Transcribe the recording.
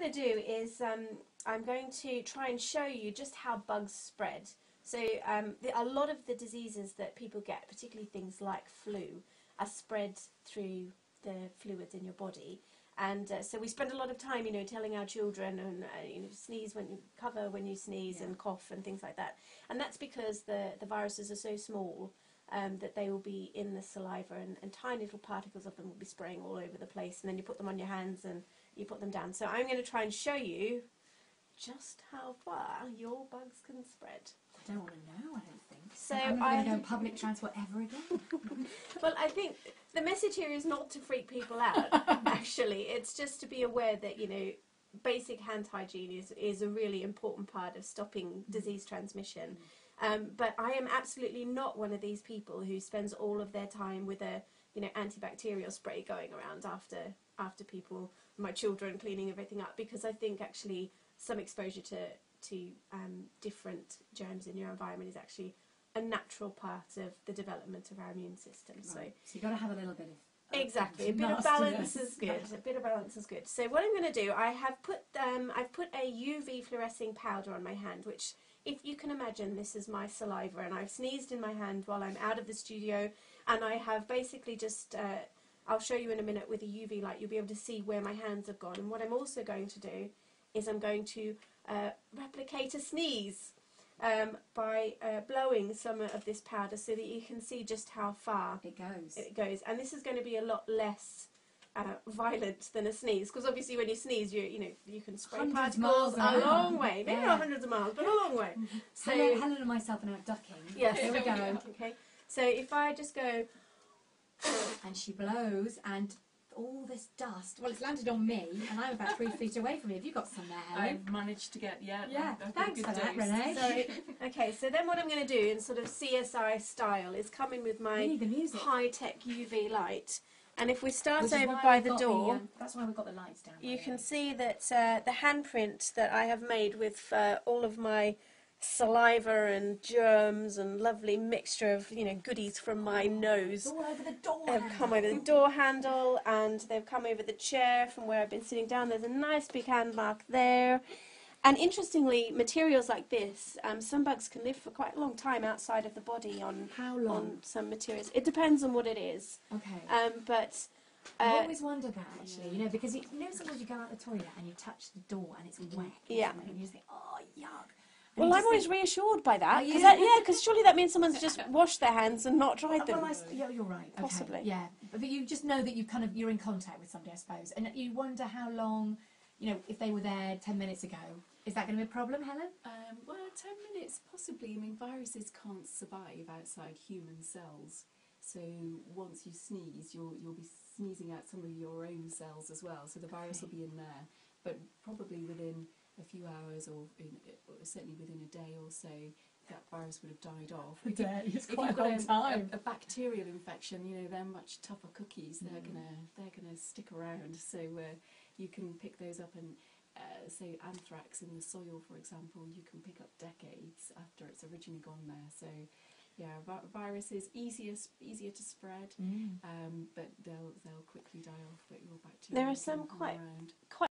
going to do is I'm going to try and show you just how bugs spread. So a lot of the diseases that people get, particularly things like flu, are spread through the fluids in your body. And so we spend a lot of time, you know, telling our children, and you know, sneeze when you cover when you sneeze, yeah, and cough and things like that. And that's because the viruses are so small that they will be in the saliva, and tiny little particles of them will be spraying all over the place. And then you put them on your hands and you put them down. So I'm going to try and show you just how far your bugs can spread. I don't want to know, I don't think. So I'm not going to go on public transport ever again. Well, I think the message here is not to freak people out, actually. It's just to be aware that, you know, basic hand hygiene is a really important part of stopping disease transmission. But I am absolutely not one of these people who spends all of their time with a, you know, antibacterial spray going around after people, my children, cleaning everything up, because I think actually some exposure to different germs in your environment is actually a natural part of the development of our immune system. Right. So you've got to have a little bit of exactly a bit of balance is good. A bit of balance is good. So what I'm going to do, I have put I've put a UV fluorescing powder on my hand, which, if you can imagine, this is my saliva, and I've sneezed in my hand while I'm out of the studio, and I have basically just I'll show you in a minute with a UV light. You'll be able to see where my hands have gone. And what I'm also going to do is I'm going to replicate a sneeze by blowing some of this powder so that you can see just how far it goes. And this is going to be a lot less violent than a sneeze, because obviously when you sneeze, you know you can spray particles a long way, maybe not hundreds of miles, but a long way. So Helen and myself are now ducking. Yes, there we go. Okay, so if I just go, and she blows, and all this dust, well, it's landed on me, and I'm about 3 feet away from you. Have you got some there, Helen? I've managed to get, yeah. Thanks for that, Renee. So, okay, so then what I'm going to do in sort of CSI style is come in with my high-tech UV light, and if we start over by the door, that's why we've got the lights down. You can see that the handprint that I have made with all of my saliva and germs and lovely mixture of, you know, goodies from my nose. All over the door. They've come over the door handle, and they've come over the chair from where I've been sitting down. There's a nice big hand mark there. And interestingly, materials like this, some bugs can live for quite a long time outside of the body. On how long? On some materials. It depends on what it is. Okay. But I always wonder that, actually, you know, because you know sometimes you go out the toilet and you touch the door and it's wet. Yeah. And you just think, oh, yuck. Well, I'm always reassured by that, because surely that means someone's just washed their hands and not dried them. Well, yeah, you're right. Possibly. Okay, yeah, but you just know that you're in contact with somebody, I suppose, and you wonder how long, you know, if they were there 10 minutes ago. Is that going to be a problem, Helen? Well, 10 minutes possibly. I mean, viruses can't survive outside human cells, so once you sneeze, you'll be sneezing out some of your own cells as well. So the virus will be in there, but probably within a few hours, or certainly within a day or so, that virus would have died off. A day is quite a long time. A bacterial infection, you know, they're much tougher cookies. They're gonna stick around. So you can pick those up, and say anthrax in the soil, for example, you can pick up decades after it's originally gone there. So yeah, virus is easier to spread, but they'll quickly die off. But your bacteria. There are some quite around.